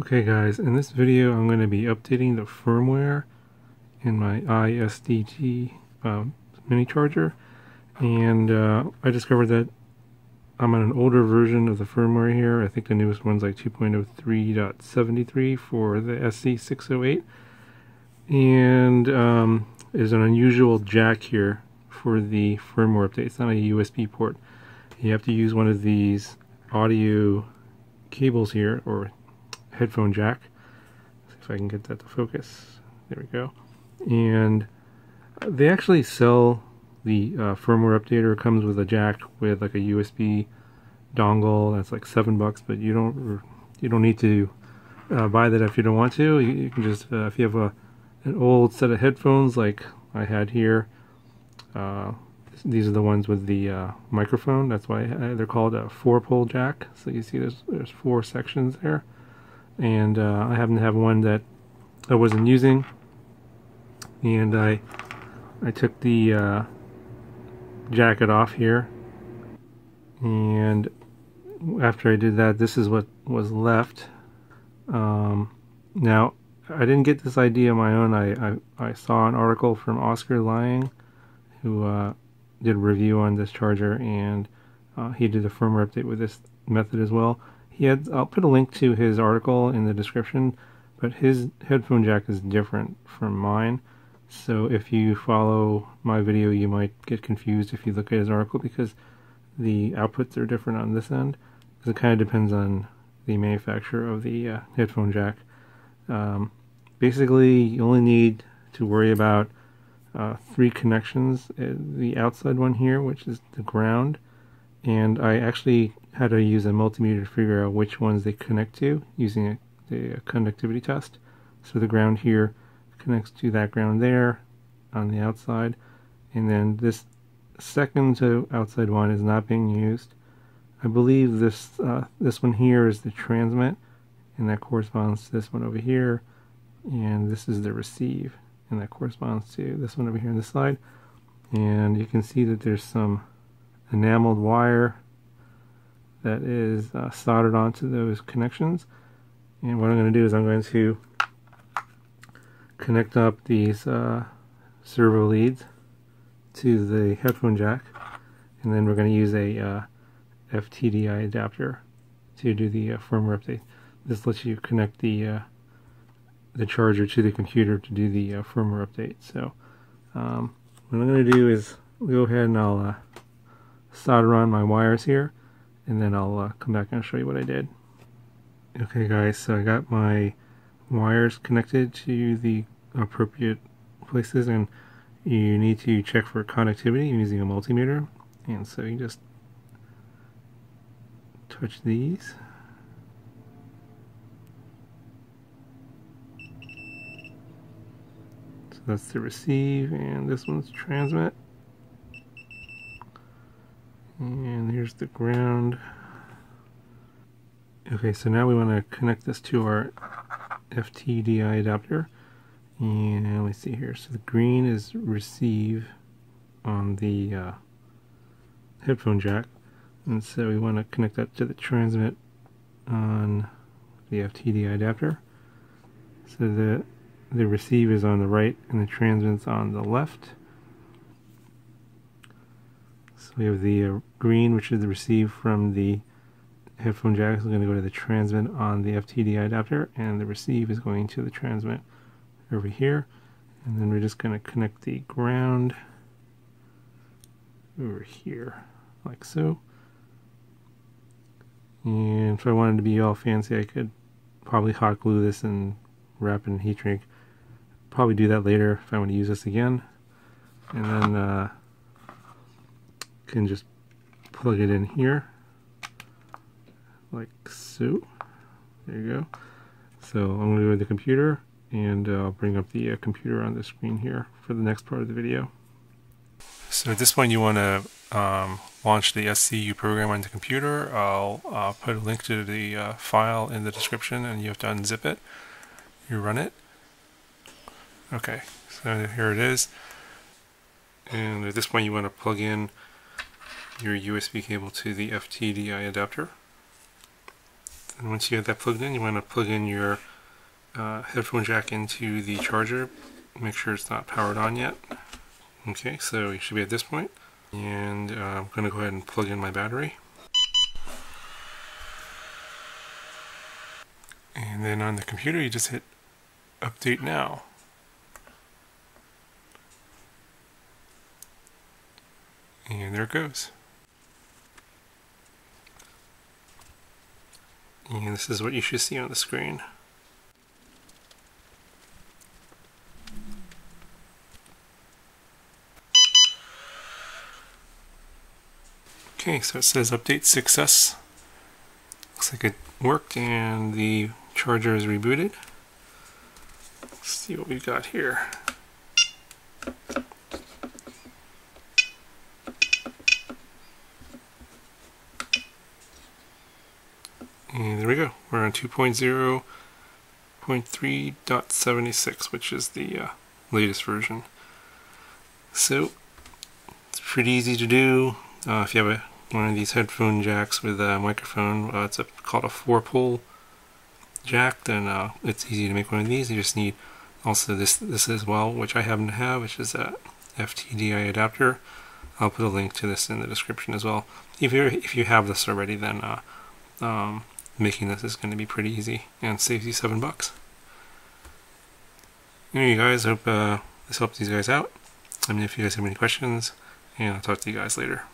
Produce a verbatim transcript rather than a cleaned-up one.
Okay guys, in this video I'm going to be updating the firmware in my I S D T um, mini charger, and uh, I discovered that I'm on an older version of the firmware here. I think the newest one's like two point oh three point seventy-three for the S C six oh eight, and um, there's an unusual jack here for the firmware update. It's not a U S B port. You have to use one of these audio cables here, or headphone jack. See if I can get that to focus. There we go. And they actually sell the uh, firmware updater. It comes with a jack with like a U S B dongle. That's like seven bucks, but you don't you don't need to uh, buy that if you don't want to. You, you can just uh, if you have a an old set of headphones like I had here. Uh, these are the ones with the uh, microphone. That's why they're called a four-pole jack. So you see, there's there's four sections there. And uh, I happen to have one that I wasn't using, and I I took the uh, jacket off here, and after I did that, this is what was left. Um, now I didn't get this idea on my own. I, I, I saw an article from Oscar Lyang, who uh, did a review on this charger, and uh, he did a firmware update with this method as well. He had, I'll put a link to his article in the description, but his headphone jack is different from mine. So if you follow my video, you might get confused if you look at his article, because the outputs are different on this end, because it kind of depends on the manufacturer of the uh, headphone jack. Um, basically, you only need to worry about uh, three connections. The outside one here, which is the ground, and I actually had to use a multimeter to figure out which ones they connect to using a, the conductivity test. So the ground here connects to that ground there on the outside, and then this second to outside one is not being used. I believe this uh, this one here is the transmit, and that corresponds to this one over here, and this is the receive, and that corresponds to this one over here on this side. And you can see that there's some enameled wire that is uh, soldered onto those connections, and what I'm going to do is I'm going to connect up these uh, servo leads to the headphone jack, and then we're going to use a uh, F T D I adapter to do the uh, firmware update. This lets you connect the uh, the charger to the computer to do the uh, firmware update. So um, what I'm going to do is go ahead and I'll uh, solder on my wires here, and then I'll uh, come back and I'll show you what I did. Okay guys, so I got my wires connected to the appropriate places, and you need to check for conductivity using a multimeter. And so you just touch these. So that's the receive, and this one's transmit. And here's the ground. Okay, so now we want to connect this to our F T D I adapter. And let's see here. So the green is receive on the uh, headphone jack. And so we want to connect that to the transmit on the F T D I adapter. So the, the receive is on the right and the transmit's on the left. So we have the uh, green, which is the receive from the headphone jack. So we're going to go to the transmit on the F T D I adapter, and the receive is going to the transmit over here. And then we're just going to connect the ground over here, like so. And if I wanted to be all fancy, I could probably hot glue this and wrap it in a heat shrink. Probably do that later if I want to use this again. And then uh, can just plug it in here, like so. There you go. So I'm going to go to the computer, and uh, I'll bring up the uh, computer on the screen here for the next part of the video. So at this point, you want to um, launch the S C U program on the computer. I'll uh, put a link to the uh, file in the description, and you have to unzip it. You run it. Okay, so here it is. And at this point, you want to plug in your U S B cable to the F T D I adapter. And once you get that plugged in, you want to plug in your uh, headphone jack into the charger. Make sure it's not powered on yet. Okay, so you should be at this point. And uh, I'm going to go ahead and plug in my battery. And then on the computer, you just hit update now. And there it goes. And this is what you should see on the screen. Okay, so it says update success. Looks like it worked and the charger is rebooted. Let's see what we've got here. And there we go. We're on two point zero point three point seven six, which is the uh, latest version. So it's pretty easy to do. Uh, if you have a, one of these headphone jacks with a microphone, uh, it's a, called a four-pole jack, then uh, it's easy to make one of these. You just need also this this as well, which I happen to have, which is a F T D I adapter. I'll put a link to this in the description as well. If you if you have this already, then uh, um, making this is going to be pretty easy and saves you seven bucks. Anyway, guys, hope uh, this helped these guys out. I mean, if you guys have any questions, and I'll talk to you guys later.